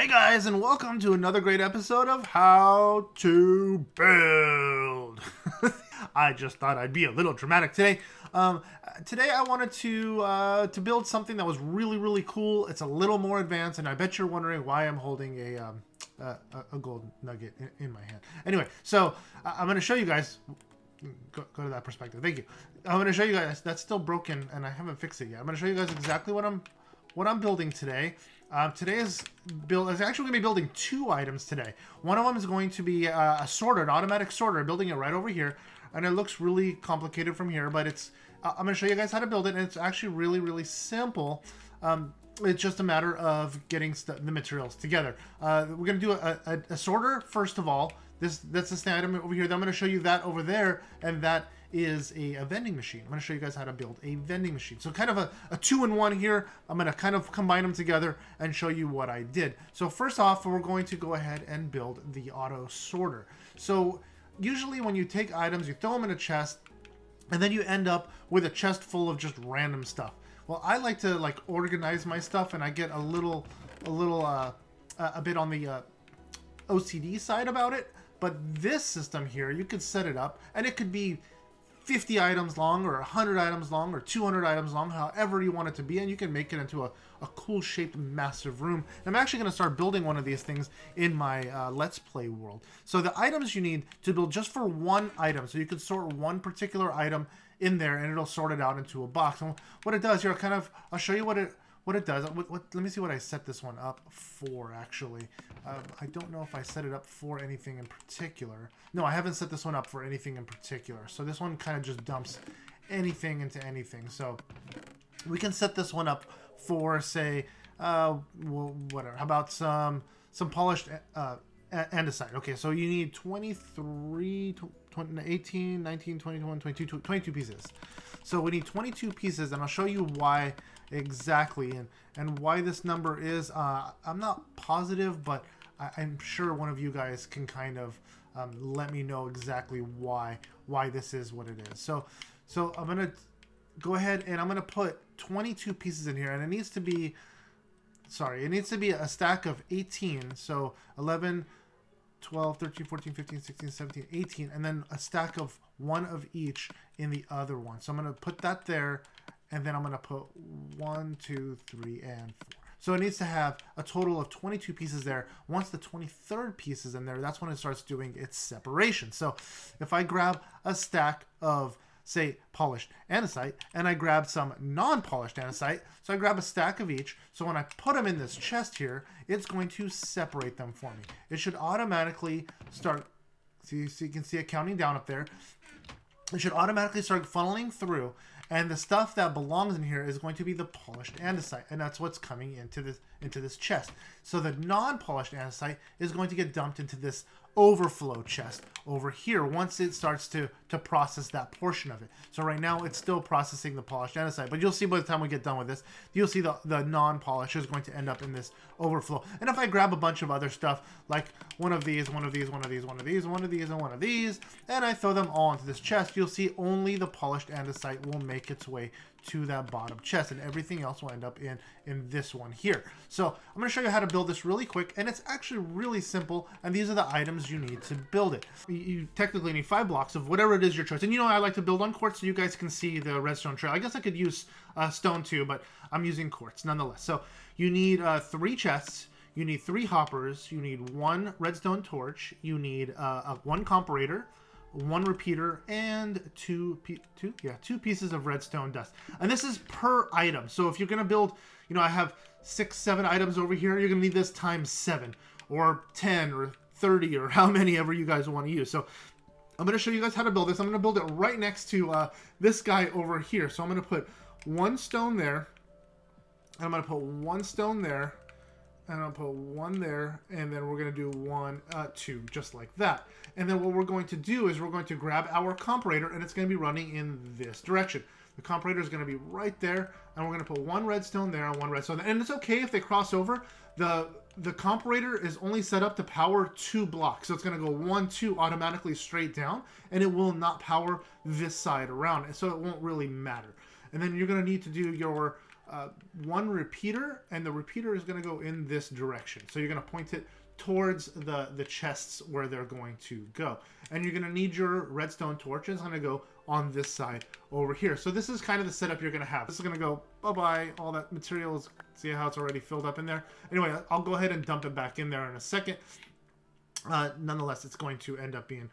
Hey guys, and welcome to another great episode of How to Build. I just thought I'd be a little dramatic today. Today I wanted to build something that was really, really cool. It's a little more advanced, and I bet you're wondering why I'm holding a gold nugget in my hand. Anyway, so I'm going to show you guys. Go to that perspective. Thank you. I'm going to show you guys. That's still broken, and I haven't fixed it yet. I'm going to show you guys exactly what I'm building today. Is actually going to be building two items today. One of them is going to be a sorter, an automatic sorter. Building it right over here, and it looks really complicated from here, but it's I'm going to show you guys how to build it, and it's actually really, really simple. It's just a matter of getting the materials together. We're going to do a sorter first of all. That's this item over here. Then I'm going to show you that over there, and that is a vending machine. I'm going to show you guys how to build a vending machine. So kind of a two-in-one here. I'm going to kind of combine them together and show you what I did. So first off, we're going to go ahead and build the auto sorter. So usually when you take items, you throw them in a chest, and then you end up with a chest full of just random stuff. Well, I like to like organize my stuff, and I get a bit on the OCD side about it. But this system here, you could set it up, and it could be 50 items long, or 100 items long, or 200 items long, however you want it to be, and you can make it into a cool shaped massive room. And I'm actually going to start building one of these things in my Let's Play world. So the items you need to build just for one item, so you can sort one particular item in there, and it'll sort it out into a box. And what it does here, I'll show you what it does. Let me see what I set this one up for, actually. I don't know if I set it up for anything in particular. No, I haven't set this one up for anything in particular. So this one kind of just dumps anything into anything. So we can set this one up for, say, whatever. How about some polished andesite? Okay, so you need 23, 20, 18, 19, 21, 22, 22 pieces. So we need 22 pieces, and I'll show you why exactly and why this number is. I'm not positive, but I'm sure one of you guys can kind of let me know exactly why this is what it is. So I'm gonna go ahead and I'm gonna put 22 pieces in here, and it needs to be a stack of 18. So 11, 12, 13, 14, 15, 16, 17, 18, and then a stack of one of each in the other one. So I'm gonna put that there, and then I'm gonna put 1, 2, 3, and 4. So it needs to have a total of 22 pieces there. Once the 23rd piece is in there, that's when it starts doing its separation. So if I grab a stack of, say, polished andesite, and I grab some non-polished andesite, so I grab a stack of each, so when I put them in this chest here, it's going to separate them for me. It should automatically start, so you can see it counting down up there. It should automatically start funneling through, and the stuff that belongs in here is going to be the polished andesite, and that's what's coming into this chest. So the non-polished andesite is going to get dumped into this overflow chest over here once it starts to process that portion of it. So right now it's still processing the polished andesite, but you'll see by the time we get done with this, you'll see the non-polish is going to end up in this overflow. And if I grab a bunch of other stuff, like one of these, and I throw them all into this chest, you'll see only the polished andesite will make its way to that bottom chest, and everything else will end up in this one here. So I'm going to show you how to build this really quick, and it's actually really simple, and these are the items you need to build it. You technically need 5 blocks of whatever it is your choice, and you know I like to build on quartz so you guys can see the redstone trail. I guess I could use stone too, but I'm using quartz nonetheless. So you need 3 chests, you need 3 hoppers, you need 1 redstone torch, you need 1 comparator, 1 repeater, and two pieces of redstone dust. And this is per item. So if you're going to build, you know, I have 6, 7 items over here, you're going to need this times 7 or 10 or 30 or how many ever you guys want to use. So I'm going to show you guys how to build this. I'm going to build it right next to this guy over here. So I'm going to put 1 stone there, and I'm going to put 1 stone there, and I'll put 1 there, and then we're going to do 1, 2, just like that. And then what we're going to do is we're going to grab our comparator, and it's going to be running in this direction. The comparator is going to be right there, and we're going to put 1 redstone there and 1 redstone there. And it's okay if they cross over. The comparator is only set up to power 2 blocks, so it's going to go 1, 2 automatically straight down, and it will not power this side around, so it won't really matter. And then you're going to need to do your one repeater, and the repeater is going to go in this direction. So you're going to point it towards the chests where they're going to go. And you're going to need your redstone torch. It's going to go on this side over here. So this is kind of the setup you're going to have. This is going to go bye-bye, all that materials. See how it's already filled up in there? Anyway, I'll go ahead and dump it back in there in a second. Nonetheless, it's going to end up being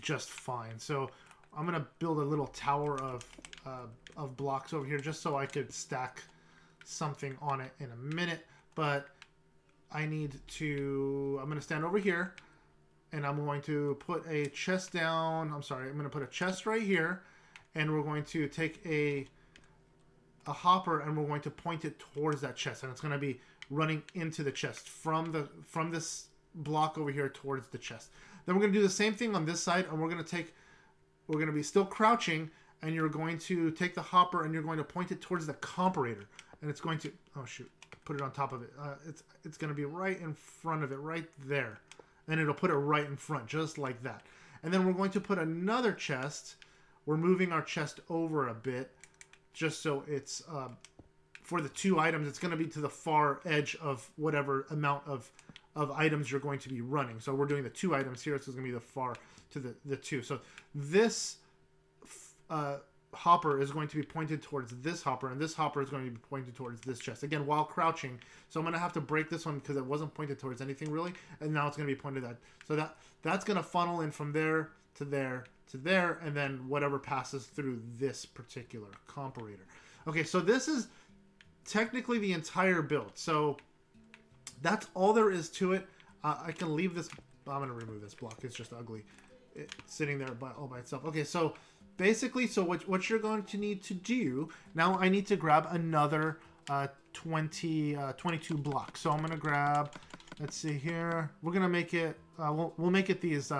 just fine. So I'm going to build a little tower of blocks over here just so I could stack something on it in a minute. But I need to, I'm going to stand over here and I'm going to put a chest down. I'm sorry, I'm going to put a chest right here, and we're going to take a hopper and we're going to point it towards that chest, and it's going to be running into the chest from this block over here towards the chest. Then we're going to do the same thing on this side, and we're going to take, we're going to be still crouching, and you're going to take the hopper and you're going to point it towards the comparator, and it's going to, oh shoot, put it on top of it. It's going to be right in front of it right there, and it'll put it right in front just like that. And then we're going to put another chest. We're moving our chest over a bit just so it's for the two items, it's going to be to the far edge of whatever amount of items you're going to be running. So we're doing the two items here, so it's going to be the far to the two. So this hopper is going to be pointed towards this hopper, and this hopper is going to be pointed towards this chest, again while crouching. So I'm going to have to break this one because it wasn't pointed towards anything really, and now it's going to be pointed at, so that's going to funnel in from there to there to there, and then whatever passes through this particular comparator. Okay, so this is technically the entire build, so that's all there is to it. I can leave this, I'm going to remove this block, it's just ugly, it's sitting there all by itself. Okay, so basically, so what you're going to need to do, now I need to grab another 22 blocks. So I'm going to grab, let's see here, we're going to make it, we'll make it these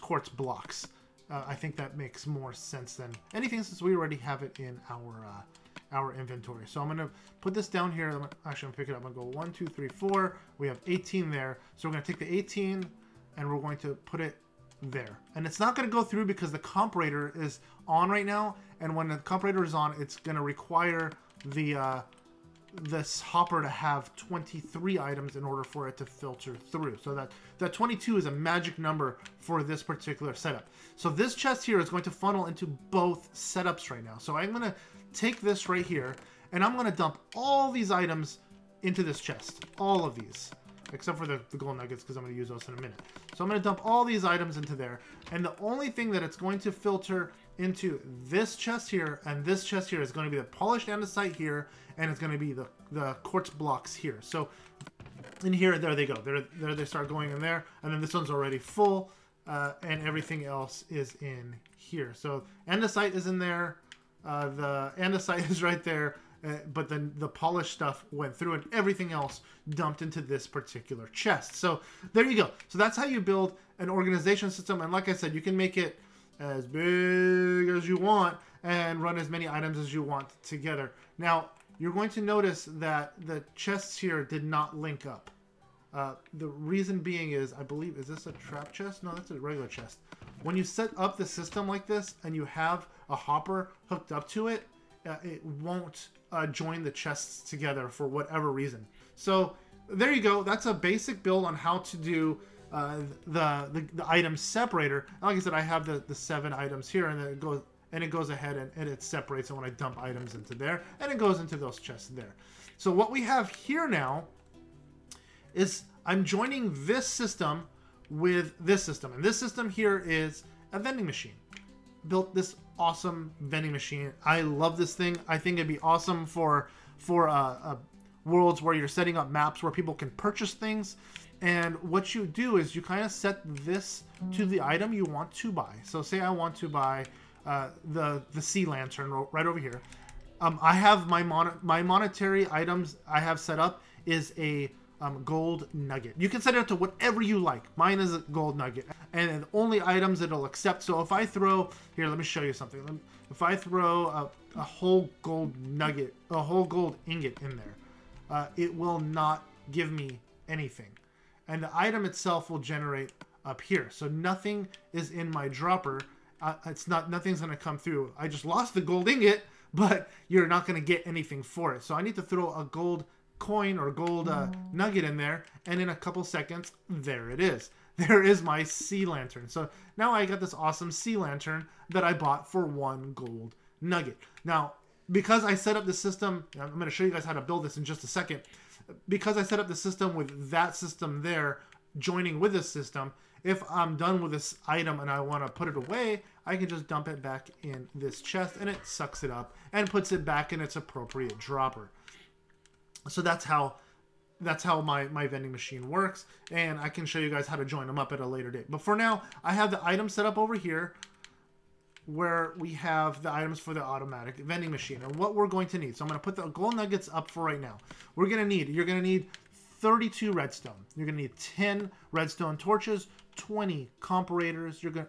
quartz blocks. I think that makes more sense than anything since we already have it in our inventory. So I'm going to put this down here. I'm going to pick it up. I'm going to go 1, 2, 3, 4. We have 18 there. So we're going to take the 18 and we're going to put it there, and it's not going to go through because the comparator is on right now, and when the comparator is on, it's going to require the this hopper to have 23 items in order for it to filter through. So that 22 is a magic number for this particular setup. So this chest here is going to funnel into both setups right now. So I'm going to take this right here and I'm going to dump all these items into this chest, all of these except for the gold nuggets, because I'm going to use those in a minute. So I'm going to dump all these items into there, and the only thing that it's going to filter into this chest here and this chest here is going to be the polished andesite here, and it's going to be the quartz blocks here. So in here, there they go. There they start going in there, and then this one's already full, and everything else is in here. So andesite is in there, the andesite is right there, but then the polished stuff went through and everything else dumped into this particular chest. So there you go. So that's how you build an organization system. And like I said, you can make it as big as you want and run as many items as you want together. Now, you're going to notice that the chests here did not link up. The reason being is, I believe, is this a trap chest? No, that's a regular chest. When you set up the system like this and you have a hopper hooked up to it, it won't join the chests together for whatever reason. So there you go. That's a basic build on how to do the item separator. And like I said, I have the 7 items here, and then it goes ahead and it separates. And when I dump items into there, and it goes into those chests there. So what we have here now is I'm joining this system with this system, and this system here is a vending machine. Built this awesome vending machine. I love this thing. I think it'd be awesome for worlds where you're setting up maps where people can purchase things. And what you do is you kind of set this to the item you want to buy. So say I want to buy the sea lantern right over here. I have my monetary items I have set up is a gold nugget. You can set it up to whatever you like. Mine is a gold nugget, and the only items it'll accept. So if I throw here, let me show you something. If I throw a whole gold nugget, a whole gold ingot in there, it will not give me anything, and the item itself will generate up here. So nothing is in my dropper. Nothing's going to come through. I just lost the gold ingot, but you're not going to get anything for it. So I need to throw a gold coin or gold nugget in there, and in a couple seconds, there it is. There is my sea lantern. So now I got this awesome sea lantern that I bought for one gold nugget. Now, because I set up the system, I'm going to show you guys how to build this in just a second. Because I set up the system with that system there, joining with this system, if I'm done with this item and I want to put it away, I can just dump it back in this chest, and it sucks it up and puts it back in its appropriate dropper. So that's how my vending machine works, and I can show you guys how to join them up at a later date. But for now, I have the item set up over here where we have the items for the automatic vending machine and what we're going to need. So I'm going to put the gold nuggets up for right now. We're going to need, you're going to need 32 redstone. You're going to need 10 redstone torches, 20 comparators. You're going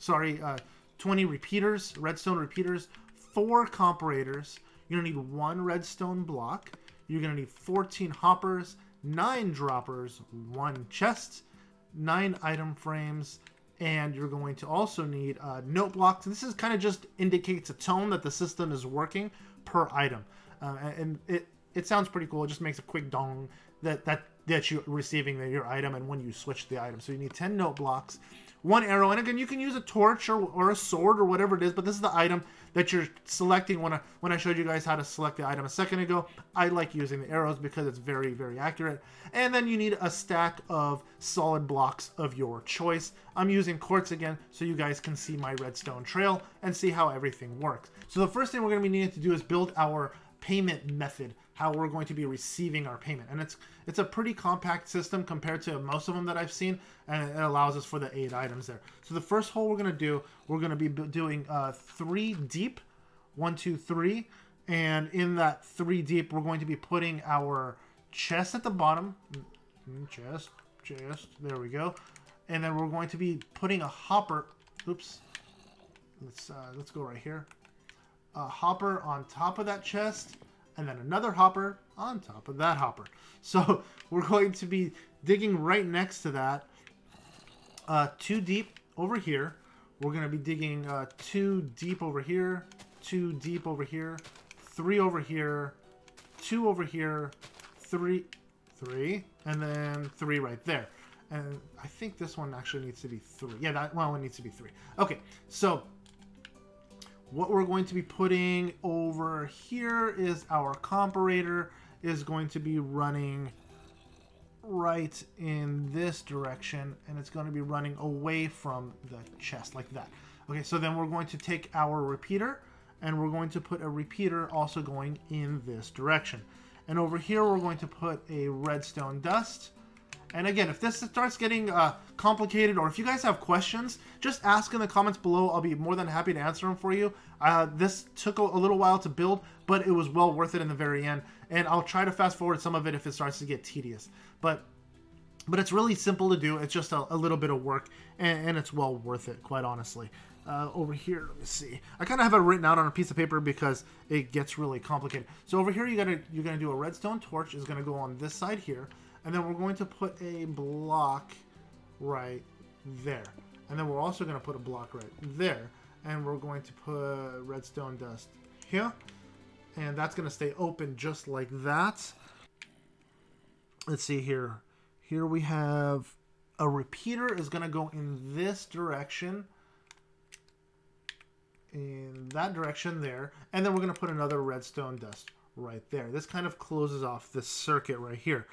to, 20 repeaters, redstone repeaters, 4 comparators. You're going to need 1 redstone block. You're going to need 14 hoppers, 9 droppers, 1 chest, 9 item frames, and you're going to also need note blocks. And this is kind of just indicates a tone that the system is working per item. And it sounds pretty cool. It just makes a quick dong that you're receiving your item and when you switch the item. So you need 10 note blocks, 1 arrow. And again, you can use a torch or a sword or whatever it is, but this is the item that you're selecting. When I showed you guys how to select the item a second ago, I like using the arrows because it's very, very accurate. And then you need a stack of solid blocks of your choice. I'm using quartz again so you guys can see my redstone trail and see how everything works. So the first thing we're going to be needing to do is build our payment method, how we're going to be receiving our payment. And it's a pretty compact system compared to most of them that I've seen, and it allows us for the 8 items there. So the first hole we're going to do, we're going to be doing 3 deep, 1, 2, 3, and in that 3 deep, we're going to be putting our chest at the bottom, chest, there we go, and then we're going to be putting a hopper, oops, let's go right here, a hopper on top of that chest, and then another hopper on top of that hopper. So we're going to be digging right next to that, 2 deep over here. We're going to be digging 2 deep over here, 2 deep over here, 3 over here, 2 over here, 3, and then 3 right there. And I think this one actually needs to be 3. Yeah, that one needs to be 3. Okay, so what we're going to be putting over here is our comparator is going to be running right in this direction, and it's going to be running away from the chest like that. Okay, so then we're going to take our repeater, and we're going to put a repeater also going in this direction. And over here, we're going to put a redstone dust. And again, if this starts getting complicated, or if you guys have questions, just ask in the comments below. I'll be more than happy to answer them for you. This took a little while to build, but it was well worth it in the very end. And I'll try to fast forward some of it if it starts to get tedious. But it's really simple to do. It's just a little bit of work, and it's well worth it, quite honestly. Over here, let me see. I kind of have it written out on a piece of paper because it gets really complicated. So over here, you're gonna do a redstone torch. It's gonna go on this side here. And then we're going to put a block right there. And then we're also going to put a block right there. And we're going to put redstone dust here. And that's going to stay open just like that. Let's see here. Here we have a repeater is going to go in this direction. In that direction there. And then we're going to put another redstone dust right there. This kind of closes off this circuit right here.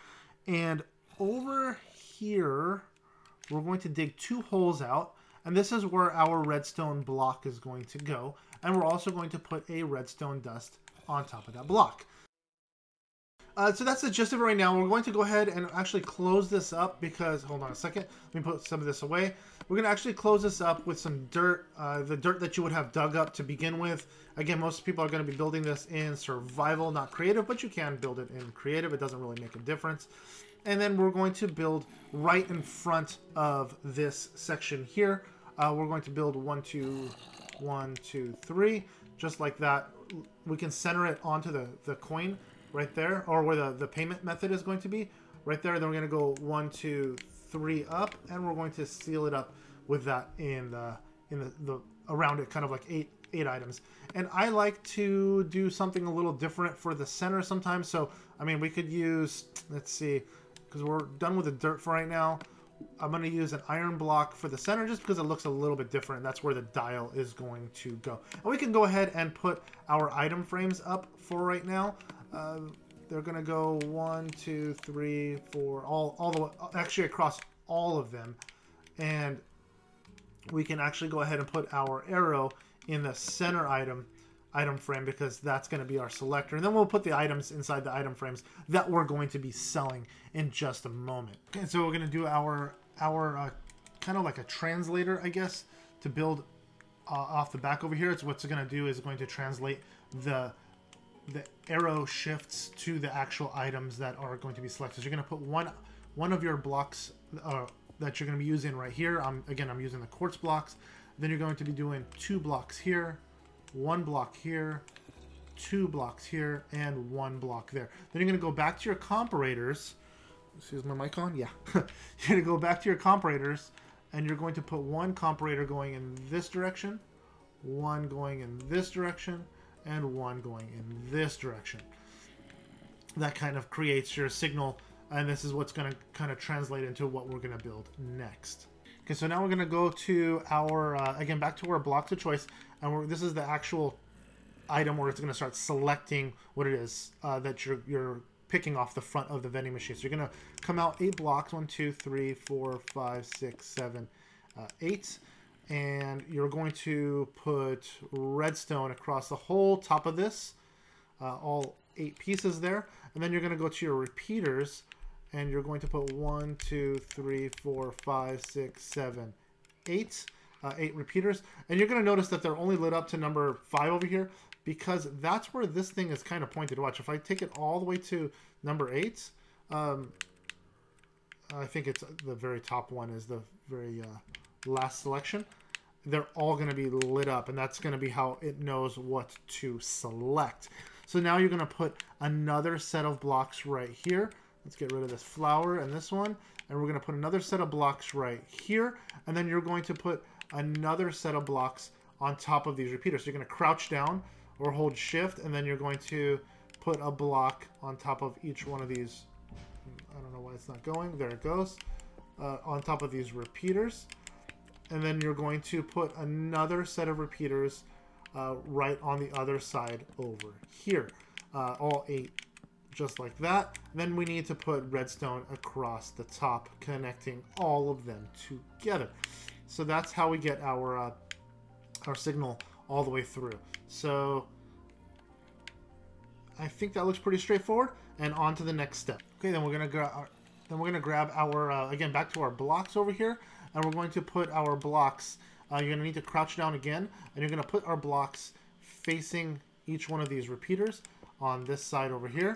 And over here, we're going to dig 2 holes out. And this is where our redstone block is going to go. And we're also going to put a redstone dust on top of that block. So that's the gist of it right now. We're going to go ahead and actually close this up because, hold on a second, let me put some of this away. We're going to actually close this up with some dirt, the dirt that you would have dug up to begin with. Again, most people are going to be building this in survival, not creative, but you can build it in creative. It doesn't really make a difference. And then we're going to build right in front of this section here. We're going to build 1, 2, 1, 2, 3, just like that. We can center it onto the coin right there, or where the payment method is going to be right there. Then we're going to go 1, 2, 3 up, and we're going to seal it up with that in the around it, kind of like eight 8 items. And I like to do something a little different for the center sometimes. So, I mean, we could use, let's see, because we're done with the dirt for right now. I'm going to use an iron block for the center just because it looks a little bit different. And that's where the dial is going to go. And we can go ahead and put our item frames up for right now. They're going to go 1, 2, 3, 4, all the way, actually across all of them. And we can actually go ahead and put our arrow in the center item frame because that's going to be our selector. And then we'll put the items inside the item frames that we're going to be selling in just a moment. Okay, so we're going to do our kind of like a translator, I guess, to build off the back over here. It's what's going to do is going to translate the arrow shifts to the actual items that are going to be selected. So you're going to put one of your blocks that you're going to be using right here. Again, I'm using the quartz blocks. Then you're going to be doing 2 blocks here, 1 block here, 2 blocks here, and 1 block there. Then you're going to go back to your comparators. Is my mic on? Yeah. You're going to go back to your comparators, and you're going to put 1 comparator going in this direction, 1 going in this direction, and 1 going in this direction. That kind of creates your signal, and this is what's going to kind of translate into what we're going to build next. Okay, so now we're going to go to our, again, back to our block to choice, and this is the actual item where it's going to start selecting what it is that you're picking off the front of the vending machine. So you're going to come out 8 blocks, 1, 2, 3, 4, 5, 6, 7, 8, and you're going to put redstone across the whole top of this, all 8 pieces there, and then you're going to go to your repeaters, and you're going to put 1, 2, 3, 4, 5, 6, 7, 8, 8 repeaters. And you're going to notice that they're only lit up to number 5 over here because that's where this thing is kind of pointed. Watch, if I take it all the way to number 8, I think it's the very top one is the very last selection. They're all going to be lit up, and that's going to be how it knows what to select. So now you're going to put another set of blocks right here. Let's get rid of this flower and this one. And we're going to put another set of blocks right here. And then you're going to put another set of blocks on top of these repeaters. So you're going to crouch down or hold shift. And then you're going to put a block on top of each one of these. I don't know why it's not going. There it goes. On top of these repeaters. And then you're going to put another set of repeaters right on the other side over here. All 8. Just like that. Then we need to put redstone across the top, connecting all of them together. So that's how we get our signal all the way through. So I think that looks pretty straightforward. And on to the next step. Okay, then we're gonna grab our again, back to our blocks over here, and we're going to put our blocks. You're gonna need to crouch down again, and you're gonna put our blocks facing each one of these repeaters on this side over here.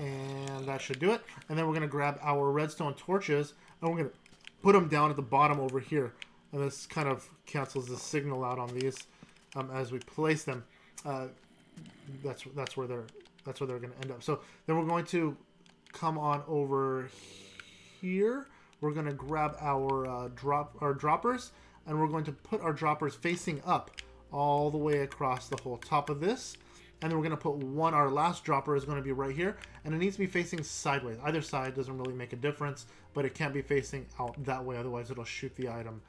And that should do it. And then we're going to grab our redstone torches, and we're going to put them down at the bottom over here. And this kind of cancels the signal out on these as we place them. That's where they're going to end up. So then we're going to come on over here. We're going to grab our droppers, and we're going to put our droppers facing up all the way across the whole top of this. And then we're going to put our last dropper is going to be right here, and it needs to be facing sideways. Either side doesn't really make a difference, but it can't be facing out that way, otherwise it'll shoot the item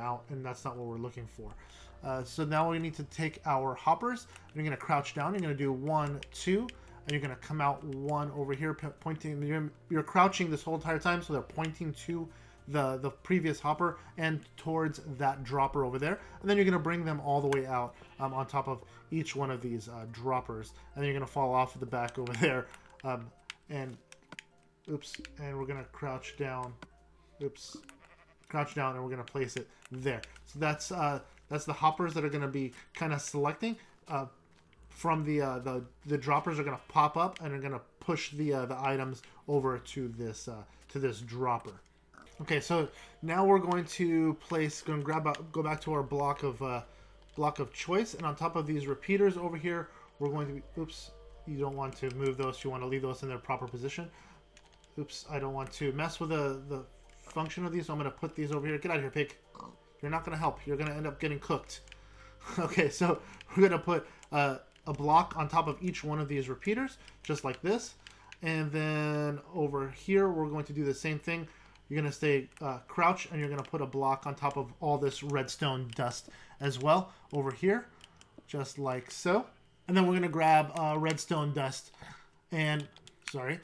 out, and that's not what we're looking for. So now we need to take our hoppers, and you're going to crouch down, you're going to do 1, 2, and you're going to come out 1 over here, pointing, you're crouching this whole entire time, so they're pointing to the previous hopper and towards that dropper over there. And then you're gonna bring them all the way out on top of each one of these droppers, and then you're gonna fall off the back over there, and we're gonna crouch down, and we're gonna place it there. So that's the hoppers that are gonna be kind of selecting from the droppers are gonna pop up and are gonna push the items over to this dropper. Okay, so now we're going to go back to our block of choice, and on top of these repeaters over here, we're going to be, you don't want to move those, you want to leave those in their proper position. I don't want to mess with the function of these, so I'm going to put these over here. Get out of here, pig. You're not going to help. You're going to end up getting cooked. Okay, so we're going to put a block on top of each one of these repeaters, just like this. And then over here, we're going to do the same thing. You're going to say crouch, and you're going to put a block on top of all this redstone dust as well over here, just like so. And then we're going to grab redstone dust and, we're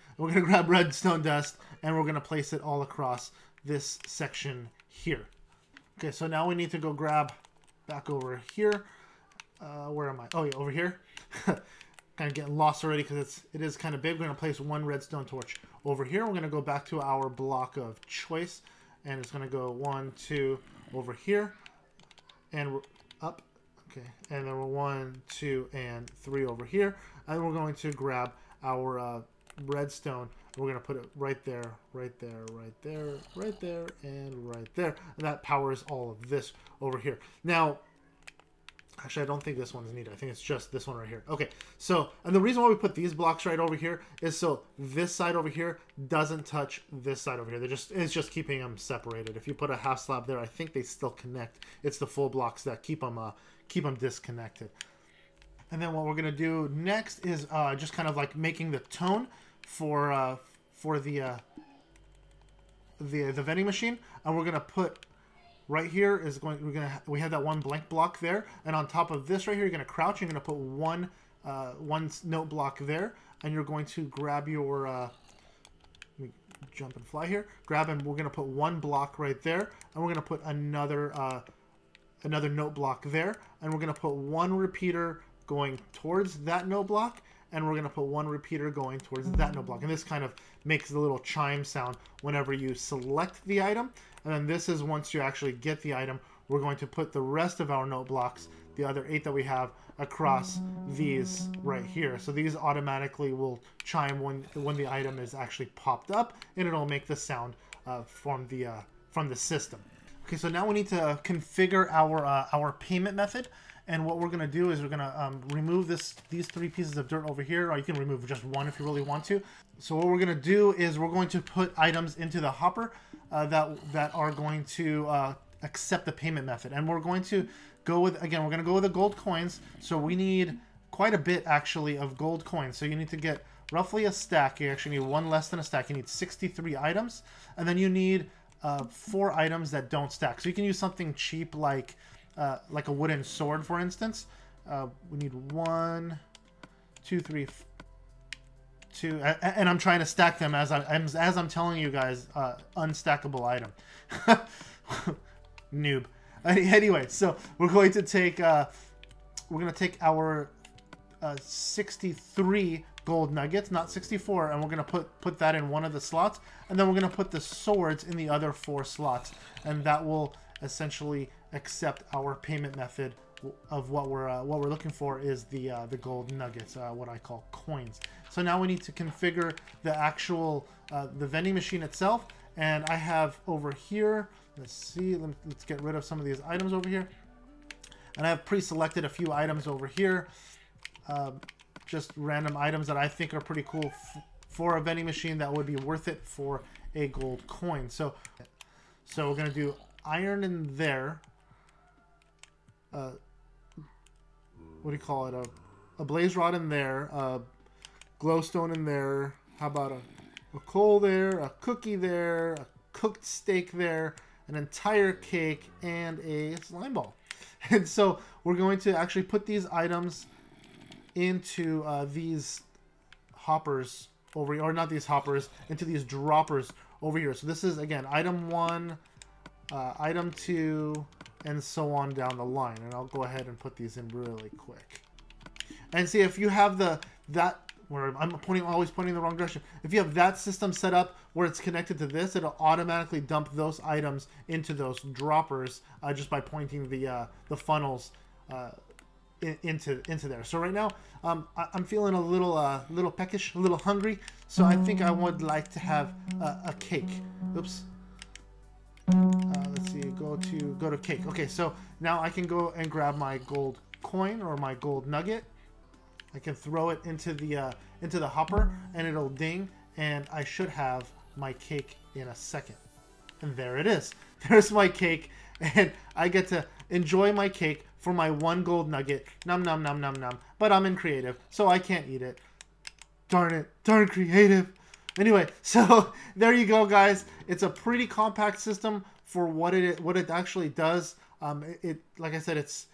going to place it all across this section here. Okay, so now we need to go grab back over here. Where am I? Oh, yeah, over here. Kind of getting lost already because it is kind of big. We're going to place one redstone torch over here. We're going to go back to our block of choice, and it's going to go 1, 2 over here, and we're up. Okay, and then we're 1, 2, and 3 over here, and we're going to grab our redstone. We're going to put it right there, right there, right there, right there, and right there, and that powers all of this over here. Now, actually, I don't think this one's needed. I think it's just this one right here. Okay, so, and the reason why we put these blocks right over here is so this side over here doesn't touch this side over here. It's just keeping them separated. If you put a half slab there, I think they still connect. It's the full blocks that keep them disconnected. And then what we're going to do next is just kind of like making the tone for the vending machine. And we're going to put... right here is we have that one blank block there, and on top of this right here, you're gonna crouch. You're gonna put one note block there, and you're going to grab your let me jump and fly here. Grab, and we're gonna put one block right there, and we're gonna put another note block there, and we're gonna put one repeater going towards that note block, and we're gonna put one repeater going towards that note block. And this kind of makes the little chime sound whenever you select the item. And then this is once you actually get the item, we're going to put the rest of our note blocks, the other 8 that we have, across these right here. So these automatically will chime when the item is actually popped up, and it'll make the sound from the system. Okay, so now we need to configure our payment method. And what we're going to do is we're going to remove these 3 pieces of dirt over here, or you can remove just one if you really want to. So what we're going to do is we're going to put items into the hopper that are going to accept the payment method. And we're going to go with, again, we're going to go with the gold coins. So we need quite a bit, actually, of gold coins. So you need to get roughly a stack. You actually need one less than a stack. You need 63 items. And then you need 4 items that don't stack. So you can use something cheap like a wooden sword, for instance. We need 1, 2, 3, 2, and I'm trying to stack them as I'm telling you guys. Unstackable item. Noob. Anyway, so we're going to take our 63 gold nuggets, not 64, and we're going to put that in one of the slots, and then we're going to put the swords in the other 4 slots, and that will essentially accept our payment method of what we're looking for is the gold nuggets, what I call coins. So now we need to configure the actual the vending machine itself. And I have over here, let's see, let's get rid of some of these items over here. And I have pre-selected a few items over here, just random items that I think are pretty cool for a vending machine that would be worth it for a gold coin. So we're gonna do iron in there. What do you call it? A blaze rod in there, a glowstone in there. How about a coal there, a cookie there, a cooked steak there, an entire cake, and a slime ball. And so we're going to actually put these items into these hoppers over here, or not these hoppers, into these droppers over here. So this is, again, item 1, item 2, and so on down the line. And I'll go ahead and put these in really quick. And see, if you have always pointing in the wrong direction. If you have that system set up where it's connected to this, it'll automatically dump those items into those droppers just by pointing the funnels into there. So right now, I'm feeling a little peckish, a little hungry. So I think I would like to have a cake. Oops. Let's see, go to cake. Okay, so now I can go and grab my gold coin or my gold nugget. I can throw it into the hopper, and it'll ding, and I should have my cake in a second. And there it is. There's my cake and I get to enjoy my cake for my one gold nugget. Nom nom nom nom nom. But I'm in creative, so I can't eat it. Darn it. Darn creative. Anyway, so there you go, guys. It's a pretty compact system for what it actually does. Like I said, it's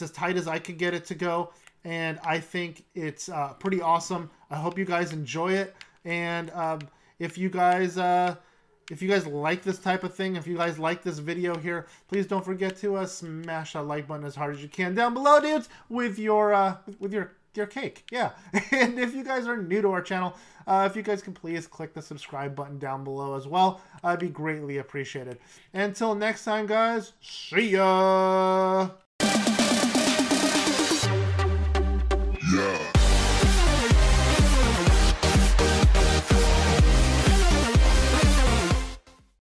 as tight as I could get it to go, and I think it's pretty awesome. I hope you guys enjoy it, and if you guys like this type of thing, if you guys like this video here, please don't forget to smash that like button as hard as you can down below, dudes, with your cake. Yeah. And if you guys are new to our channel, if you guys can please click the subscribe button down below as well, I'd be greatly appreciated. Until next time, guys, see ya.